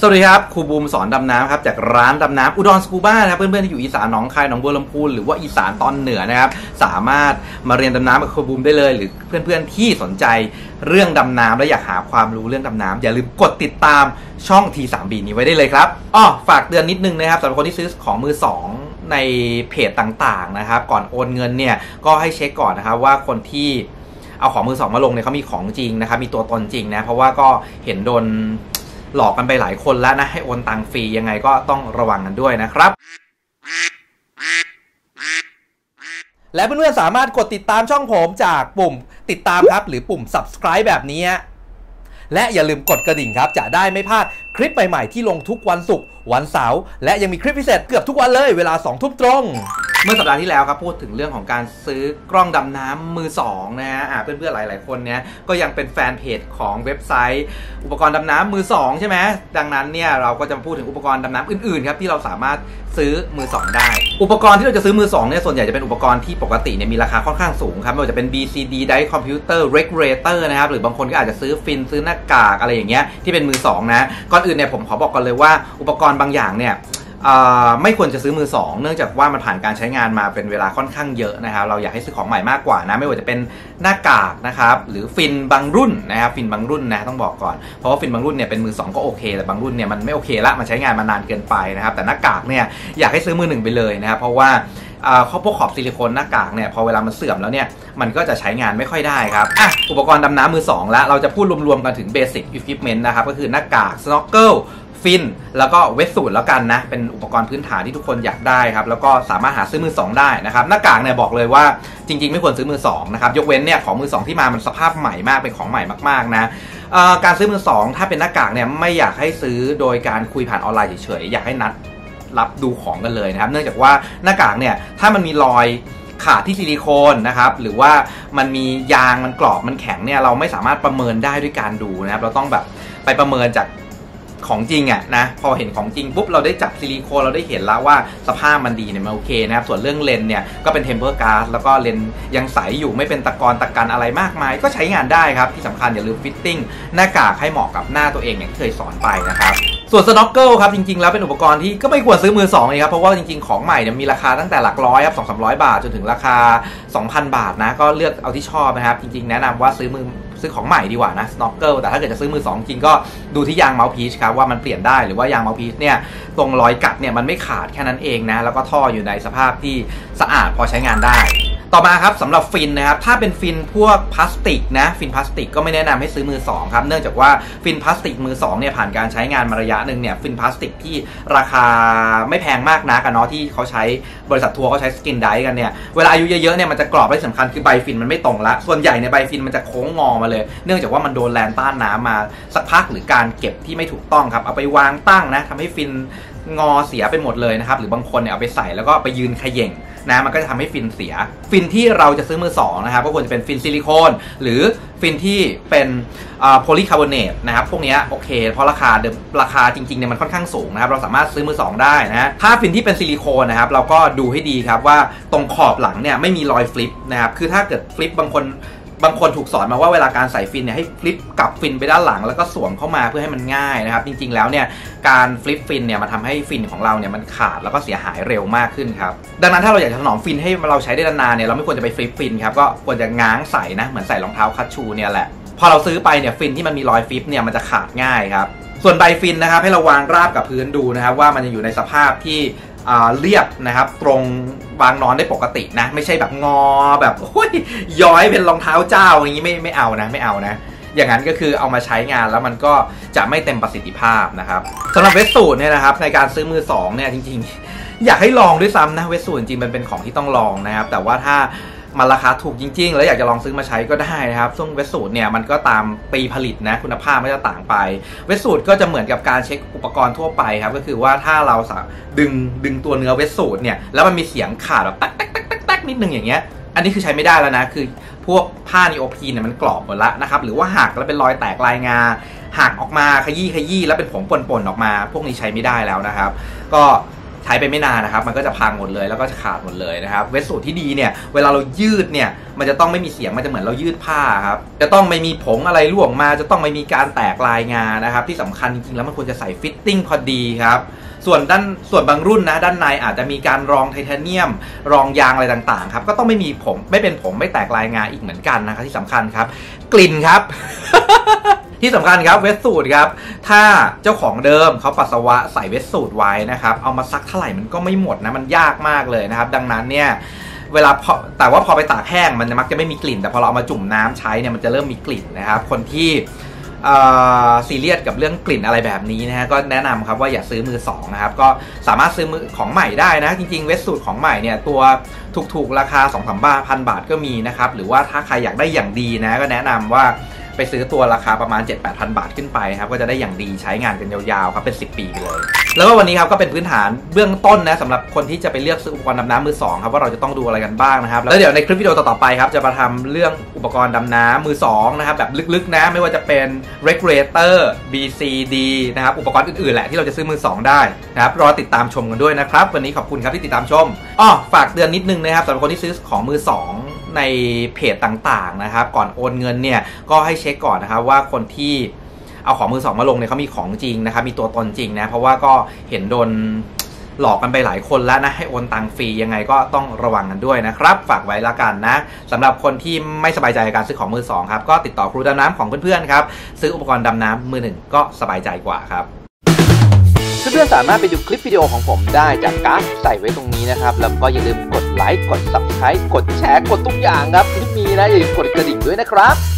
สวัสดีครับครูบูมสอนดำน้ำครับจากร้านดำน้ำอุดรสกูบ้านะครับเพื่อนๆที่อยู่อีสานหนองคายหนองบัวลำพูหรือว่าอีสานตอนเหนือนะครับสามารถมาเรียนดำน้ำกับครูบูมได้เลยหรือเพื่อนๆที่สนใจเรื่องดำน้ำและอยากหาความรู้เรื่องดำน้ำอย่าลืมกดติดตามช่อง T3B นี้ไว้ได้เลยครับอ้อฝากเตือนนิดนึงนะครับสำหรับคนที่ซื้อของมือสองในเพจต่างๆนะครับก่อนโอนเงินเนี่ยก็ให้เช็คก่อนนะครับว่าคนที่เอาของมือสองมาลงเนี่ยเขามีของจริงนะครับมีตัวตนจริงนะเพราะว่าก็เห็นโดนหลอกกันไปหลายคนแล้วนะให้โอนตังฟรียังไงก็ต้องระวังกันด้วยนะครับและเพื่อนๆสามารถกดติดตามช่องผมจากปุ่มติดตามครับหรือปุ่ม subscribe แบบนี้และอย่าลืมกดกระดิ่งครับจะได้ไม่พลาดคลิปใหม่ๆที่ลงทุกวันศุกร์วันเสาร์และยังมีคลิปพิเศษเกือบทุกวันเลยเวลา 20:00 น.ตรงเมื่อสัปดาห์ที่แล้วครับพูดถึงเรื่องของการซื้อกล้องดำน้ำมือสองนะฮะเพื่อนๆหลายๆคนเนี่ยก็ยังเป็นแฟนเพจของเว็บไซต์อุปกรณ์ดำน้ำมือสองใช่ไหมดังนั้นเนี่ยเราก็จะพูดถึงอุปกรณ์ดำน้ำอื่นๆครับที่เราสามารถซื้อมือสองได้อุปกรณ์ที่เราจะซื้อมือสองเนี่ยส่วนใหญ่จะเป็นอุปกรณ์ที่ปกติเนี่ยมีราคาค่อนข้างสูงครับไม่ว่าจะเป็น BCD ไดร์คอมพิวเตอร์เรกเรเตอร์นะครับหรือบางคนก็อาจจะซื้อฟินซื้อหน้ากากอะไรอย่างเงี้ยที่เป็นมือสองนะก่อนอื่นเนี่ยผมขอบอกก่อนเลยว่าอุปกรณ์บางอย่างเนี่ยไม่ควรจะซื้อมือสองเนื่องจากว่ามันผ่านการใช้งานมาเป็นเวลาค่อนข้างเยอะนะครับเราอยากให้ซื้อของใหม่มากกว่านะไม่ว่าจะเป็นหน้ากากนะครับหรือฟินบางรุ่นนะครับฟินบางรุ่นนะต้องบอกก่อนเพราะว่าฟินบางรุ่นเนี่ยเป็นมือสองก็โอเคแต่บางรุ่นเนี่ยมันไม่โอเคละมันใช้งานมานานเกินไปนะครับแต่หน้ากากเนี่ยอยากให้ซื้อมือหนึ่งไปเลยนะครับเพราะว่าเขาพวกขอบซิลิโคนหน้ากากเนี่ยพอเวลามันเสื่อมแล้วเนี่ยมันก็จะใช้งานไม่ค่อยได้ครับอุปกรณ์ดำน้ำมือสองละเราจะพูดรวมๆกันถึง Basic Equipment นะครับก็คือหน้ากาก Snorkelฟินแล้วก็เวทสูตรแล้วกันนะเป็นอุปกรณ์พื้นฐานที่ทุกคนอยากได้ครับแล้วก็สามารถหาซื้อมือสองได้นะครับหน้ากากเนี่ยบอกเลยว่าจริงๆไม่ควรซื้อมือสองนะครับยกเว้นเนี่ยของมือสองที่มามันสภาพใหม่มากเป็นของใหม่มากๆนะการซื้อมือสองถ้าเป็นหน้ากากเนี่ยไม่อยากให้ซื้อโดยการคุยผ่านออนไลน์เฉยๆอยากให้นัดรับดูของกันเลยนะครับเนื่องจากว่าหน้ากากเนี่ยถ้ามันมีรอยขาดที่ซิลิโคนนะครับหรือว่ามันมียางมันกรอบมันแข็งเนี่ยเราไม่สามารถประเมินได้ด้วยการดูนะครับเราต้องแบบไปประเมินจากของจริงอ่ะนะพอเห็นของจริงปุ๊บเราได้จับซิลิโคนเราได้เห็นแล้วว่าสภาพมันดีเนี่ยมันโอเคนะครับส่วนเรื่องเลนเนี่ยก็เป็นเทมเพอร์การ์สแล้วก็เลนยังใสอยู่ไม่เป็นตะกอนตะกันอะไรมากมายก็ใช้งานได้ครับที่สำคัญอย่าลืมฟิตติ้งหน้ากากให้เหมาะกับหน้าตัวเองอย่างที่เคยสอนไปนะครับส่วน Snorkel ครับจริงๆแล้วเป็นอุปกรณ์ที่ก็ไม่ควรซื้อมือสองเลยครับเพราะว่าจริงๆของใหม่เนี่ยมีราคาตั้งแต่หลักร้อยครับ200-300 บาทจนถึงราคา 2,000 บาทนะก็เลือกเอาที่ชอบนะครับจริงๆแนะนำว่าซื้อของใหม่ดีกว่านะ Snorkel แต่ถ้าเกิดจะซื้อมือสองจริงก็ดูที่ยาง mouthpiece ครับว่ามันเปลี่ยนได้หรือว่ายาง mouthpiece เนี่ยตรงรอยกัดเนี่ยมันไม่ขาดแค่นั้นเองนะแล้วก็ท่ออยู่ในสภาพที่สะอาดพอใช้งานได้ต่อมาครับสำหรับฟินนะครับถ้าเป็นฟินพวกพลาสติกนะฟินพลาสติกก็ไม่แนะนำให้ซื้อมือสองครับเนื่องจากว่าฟินพลาสติกมือสองเนี่ยผ่านการใช้งานมาระยะหนึ่งเนี่ยฟินพลาสติกที่ราคาไม่แพงมากนักเนาะที่เขาใช้บริษัททัวร์เขาใช้สกินไดกันเนี่ยเวลาอายุเยอะๆเนี่ยมันจะกรอบและสำคัญคือใบฟินมันไม่ตรงละส่วนใหญ่ในใบฟินมันจะโค้งงอมาเลยเนื่องจากว่ามันโดนแรงต้านน้ำมาสักพักหรือการเก็บที่ไม่ถูกต้องครับเอาไปวางตั้งนะทำให้ฟินงอเสียไปหมดเลยนะครับหรือบางคนเนี่ยเอาไปใส่แล้วก็ไปยืนเขย่งนะมันก็จะทำให้ฟินเสียฟินที่เราจะซื้อมือสองนะครับก็ควรจะเป็นฟินซิลิโคนหรือฟินที่เป็นโพลีคาร์บอเนตนะครับพวกนี้โอเคเพราะราคาจริงๆเนี่ยมันค่อนข้างสูงนะครับเราสามารถซื้อมือสองได้นะถ้าฟินที่เป็นซิลิโคนนะครับเราก็ดูให้ดีครับว่าตรงขอบหลังเนี่ยไม่มีรอยฟลิปนะครับคือถ้าเกิดฟลิปบางคนถูกสอนมาว่าเวลาการใส่ฟินเนี่ยให้ฟลิปกลับฟินไปด้านหลังแล้วก็สวมเข้ามาเพื่อให้มันง่ายนะครับจริงๆแล้วเนี่ยการฟลิปฟินเนี่ยมันทำให้ฟินของเราเนี่ยมันขาดแล้วก็เสียหายเร็วมากขึ้นครับดังนั้นถ้าเราอยากจะถนอมฟินให้เราใช้ได้นานๆเนี่ยเราไม่ควรจะไปฟลิปฟินครับก็ควรจะง้างใส่นะเหมือนใส่รองเท้าคัชชูเนี่ยแหละพอเราซื้อไปเนี่ยฟินที่มันมีรอยฟลิปเนี่ยมันจะขาดง่ายครับส่วนใบฟินนะครับให้เราวางราบกับพื้นดูนะครับว่ามันจะอยู่ในสภาพที่เรียบนะครับตรงวางนอนได้ปกตินะไม่ใช่แบบงอแบบย้อยเป็นรองเท้าเจ้าอย่างนี้ไม่เอานะไม่เอานะอย่างนั้นก็คือเอามาใช้งานแล้วมันก็จะไม่เต็มประสิทธิภาพนะครับสำหรับเวสสูตรเนี่ยนะครับในการซื้อมือสองเนี่ยจริงๆอยากให้ลองด้วยซ้ำนะเวสสูตรจริงมันเป็นของที่ต้องลองนะครับแต่ว่าถ้ามันราคาถูกจริงๆแล้วอยากจะลองซื้อมาใช้ก็ได้นะครับซึ่งเวสสูตรเนี่ยมันก็ตามปีผลิตนะคุณภาพไม่จะต่างไปเวสสูตรก็จะเหมือนกับการเช็คอุปกรณ์ทั่วไปครับก็คือว่าถ้าเราดึงตัวเนื้อเวสสูตรเนี่ยแล้วมันมีเสียงขาดแบบแตกนิดนึงอย่างเงี้ยอันนี้คือใช้ไม่ได้แล้วนะคือพวกผ้านีโอพีนเนี่ยมันกรอบหมดละนะครับหรือว่าหักแล้วเป็นรอยแตกลายงาหักออกมาขยี้แล้วเป็นผงปนๆออกมาพวกนี้ใช้ไม่ได้แล้วนะครับก็ ใช้ไปไม่นานนะครับมันก็จะพังหมดเลยแล้วก็จะขาดหมดเลยนะครับเวสสูทที่ดีเนี่ยเวลาเรายืดเนี่ยมันจะต้องไม่มีเสียงมันจะเหมือนเรายืดผ้าครับจะต้องไม่มีผงอะไรร่วงมาจะต้องไม่มีการแตกลายงานะครับที่สำคัญจริงๆแล้วมันควรจะใส่ฟิตติ้งพอดีครับส่วนบางรุ่นนะด้านในอาจจะมีการรองไทเทเนียมรองยางอะไรต่างๆครับก็ต้องไม่มีผงไม่เป็นผงไม่แตกลายงาอีกเหมือนกันนะครับที่สำคัญครับกลิ่นครับ ที่สำคัญครับเวสสูทครับถ้าเจ้าของเดิมเขาปัสสาวะใส่เวสสูทไว้นะครับเอามาซักเท่าไหร่มันก็ไม่หมดนะมันยากมากเลยนะครับดังนั้นเนี่ยเวลาแต่ว่าพอไปตากแห้งมันมักจะไม่มีกลิ่นแต่พอเราเอามาจุ่มน้ำใช้เนี่ยมันจะเริ่มมีกลิ่นนะครับคนที่ซีเรียสกับเรื่องกลิ่นอะไรแบบนี้นะฮะก็แนะนำครับว่าอย่าซื้อมือสองนะครับก็สามารถซื้อมือของใหม่ได้นะจริงๆเวสสูทของใหม่เนี่ยตัวถูกๆราคา 2-3,000 บาทก็มีนะครับหรือว่าถ้าใครอยากได้อย่างดีนะก็แนะนำว่าไปซื้อตัวราคาประมาณ 7-8,000 บาทขึ้นไปครับก็จะได้อย่างดีใช้งานกันยาวๆครับเป็น10 ปีไปเลยแล้วก็วันนี้ครับก็เป็นพื้นฐานเบื้องต้นนะสำหรับคนที่จะไปเลือกซื้ออุปกรณ์ดำน้ำมือสองครับว่าเราจะต้องดูอะไรกันบ้างนะครับแล้วเดี๋ยวในคลิปวิดีโอต่อไปครับจะมาทำเรื่องอุปกรณ์ดำน้ำมือสองนะครับแบบลึกๆนะไม่ว่าจะเป็น regulator BCD นะครับอุปกรณ์อื่นๆแหละที่เราจะซื้อมือสองได้นะครับรอติดตามชมกันด้วยนะครับวันนี้ขอบคุณครับที่ติดตามชมอ้อฝากเตือนนิดนึงนะครับสำหรับคนที่ซื้อของมือสองในเพจต่างๆนะครับก่อนโอนเงินเนี่ยก็ให้เช็คก่อนนะครับว่าคนที่เอาของมือสองมาลงเนี่ยเขามีของจริงนะครับมีตัวตนจริงนะเพราะว่าก็เห็นโดนหลอกกันไปหลายคนแล้วนะให้โอนตังฟรียังไงก็ต้องระวังกันด้วยนะครับฝากไว้ละกันนะสำหรับคนที่ไม่สบายใจการซื้อของมือสองครับก็ติดต่อครูดำน้ำของเพื่อนๆครับซื้ออุปกรณ์ดำน้ำมือหนึ่งก็สบายใจกว่าครับเพื่อนๆสามารถไปดูคลิปวิดีโอของผมได้จากกราฟใส่ไว้ตรงนี้นะครับแล้วก็อย่าลืมกดไลค์กด Subscribe กดแชร์กดทุกอย่างครับที่มีนะอย่าลืมกดกระดิ่งด้วยนะครับ